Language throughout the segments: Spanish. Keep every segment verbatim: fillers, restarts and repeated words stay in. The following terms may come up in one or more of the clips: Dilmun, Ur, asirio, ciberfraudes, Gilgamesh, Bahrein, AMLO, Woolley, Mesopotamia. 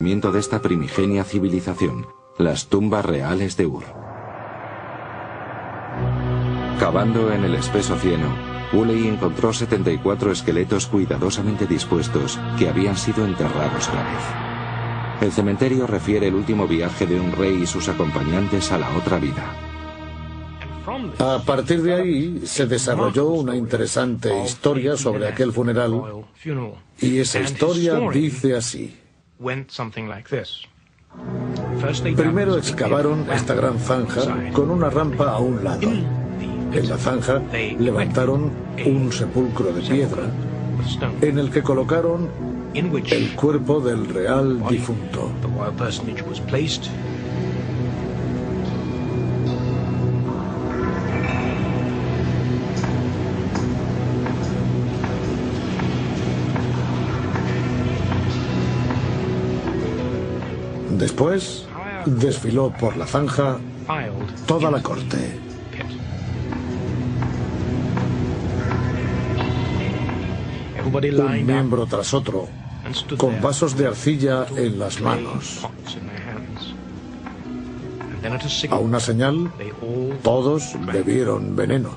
Miento de esta primigenia civilización, las tumbas reales de Ur. Cavando en el espeso cieno, Woolley encontró setenta y cuatro esqueletos cuidadosamente dispuestos que habían sido enterrados a la vez. El cementerio refiere el último viaje de un rey y sus acompañantes a la otra vida. A partir de ahí se desarrolló una interesante historia sobre aquel funeral, y esa historia dice así. Primero excavaron esta gran zanja con una rampa a un lado. En la zanja levantaron un sepulcro de piedra en el que colocaron el cuerpo del real difunto. Después, desfiló por la zanja toda la corte. Un miembro tras otro, con vasos de arcilla en las manos. A una señal, todos bebieron veneno.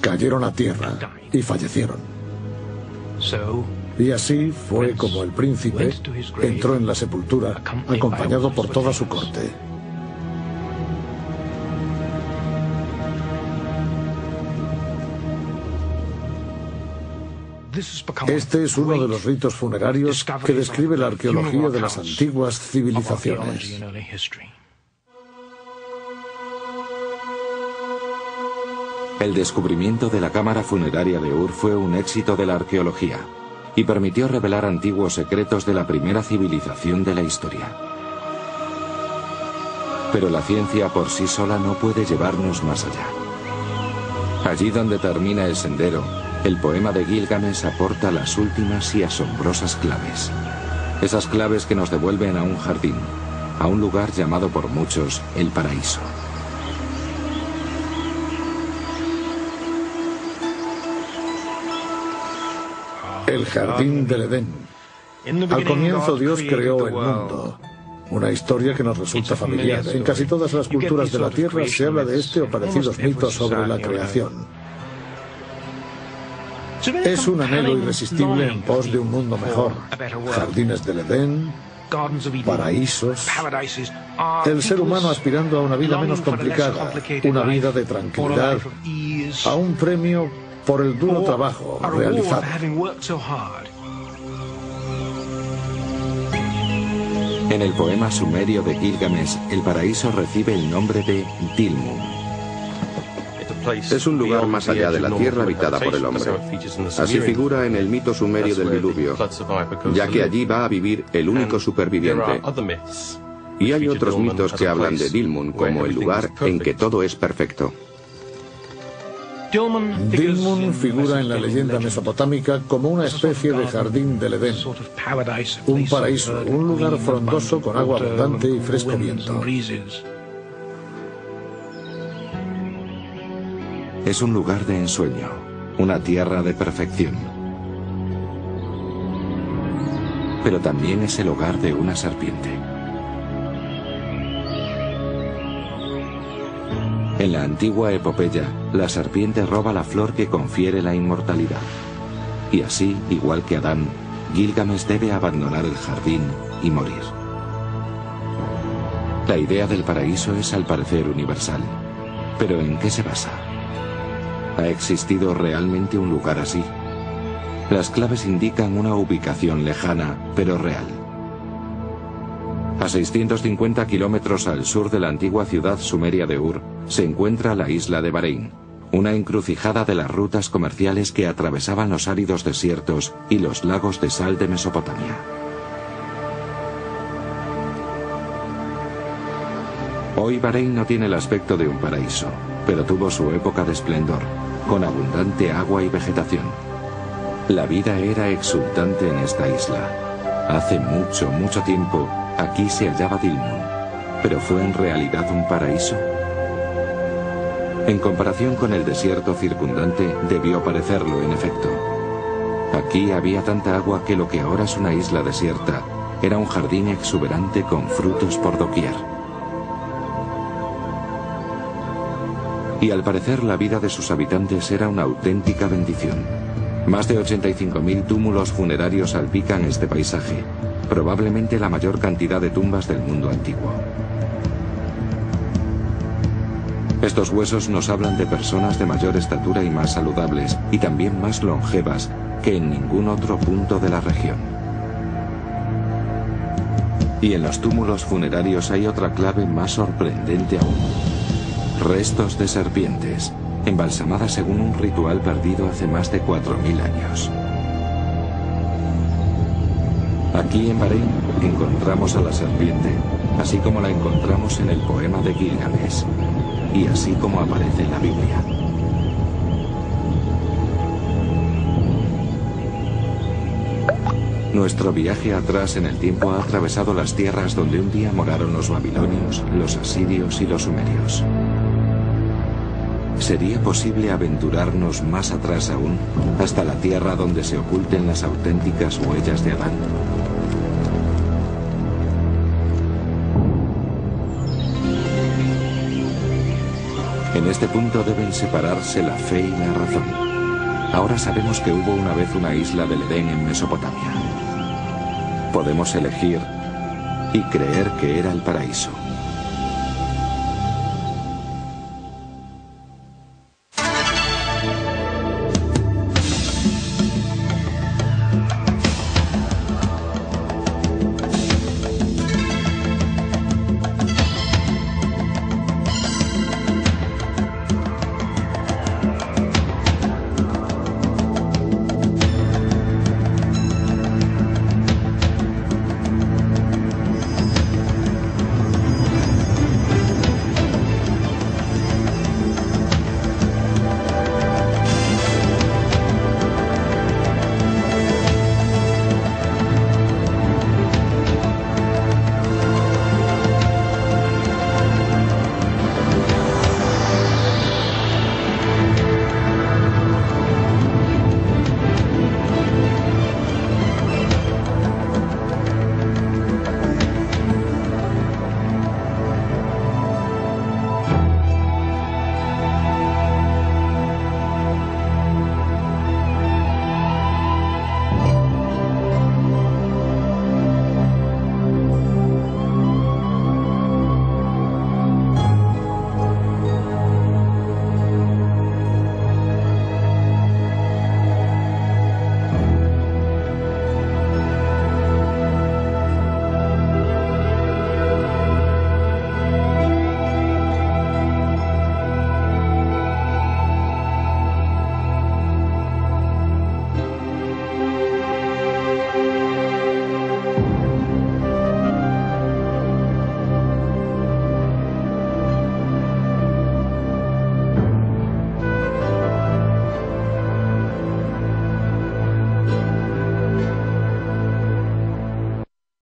Cayeron a tierra y fallecieron. Y así fue como el príncipe entró en la sepultura, acompañado por toda su corte. Este es uno de los ritos funerarios que describe la arqueología de las antiguas civilizaciones. El descubrimiento de la cámara funeraria de Ur fue un éxito de la arqueología y permitió revelar antiguos secretos de la primera civilización de la historia. Pero la ciencia por sí sola no puede llevarnos más allá. Allí donde termina el sendero, el poema de Gilgamesh aporta las últimas y asombrosas claves. Esas claves que nos devuelven a un jardín, a un lugar llamado por muchos el paraíso. El jardín del Edén. Al comienzo Dios creó el mundo. Una historia que nos resulta familiar. En casi todas las culturas de la Tierra se habla de este o parecidos mitos sobre la creación. Es un anhelo irresistible en pos de un mundo mejor. Jardines del Edén, paraísos. El ser humano aspirando a una vida menos complicada, una vida de tranquilidad, a un premio por el duro trabajo realizado. En el poema sumerio de Gilgamesh, el paraíso recibe el nombre de Dilmun. Es un lugar más allá de la tierra habitada por el hombre. Así figura en el mito sumerio del diluvio, ya que allí va a vivir el único superviviente. Y hay otros mitos que hablan de Dilmun como el lugar en que todo es perfecto. Dilmun figura en la leyenda mesopotámica como una especie de jardín del Edén, un paraíso, un lugar frondoso con agua abundante y fresco viento. Es un lugar de ensueño, una tierra de perfección. Pero también es el hogar de una serpiente. En la antigua epopeya, la serpiente roba la flor que confiere la inmortalidad. Y así, igual que Adán, Gilgamesh debe abandonar el jardín y morir. La idea del paraíso es al parecer universal. ¿Pero en qué se basa? ¿Ha existido realmente un lugar así? Las claves indican una ubicación lejana, pero real. A seiscientos cincuenta kilómetros al sur de la antigua ciudad sumeria de Ur, se encuentra la isla de Bahrein, una encrucijada de las rutas comerciales que atravesaban los áridos desiertos y los lagos de sal de Mesopotamia. Hoy Bahrein no tiene el aspecto de un paraíso, pero tuvo su época de esplendor, con abundante agua y vegetación. La vida era exultante en esta isla. Hace mucho, mucho tiempo, aquí se hallaba Dilmun, pero ¿fue en realidad un paraíso? En comparación con el desierto circundante, debió parecerlo en efecto. Aquí había tanta agua que lo que ahora es una isla desierta era un jardín exuberante con frutos por doquier. Y al parecer la vida de sus habitantes era una auténtica bendición. Más de ochenta y cinco mil túmulos funerarios salpican este paisaje, probablemente la mayor cantidad de tumbas del mundo antiguo. Estos huesos nos hablan de personas de mayor estatura y más saludables, y también más longevas, que en ningún otro punto de la región. Y en los túmulos funerarios hay otra clave más sorprendente aún. Restos de serpientes, embalsamadas según un ritual perdido hace más de cuatro mil años. Aquí en Bahrein encontramos a la serpiente, así como la encontramos en el poema de Gilgamesh, y así como aparece en la Biblia. Nuestro viaje atrás en el tiempo ha atravesado las tierras donde un día moraron los babilonios, los asirios y los sumerios. ¿Sería posible aventurarnos más atrás aún, hasta la tierra donde se oculten las auténticas huellas de Adán? En este punto deben separarse la fe y la razón. Ahora sabemos que hubo una vez una isla del Edén en Mesopotamia. Podemos elegir y creer que era el paraíso.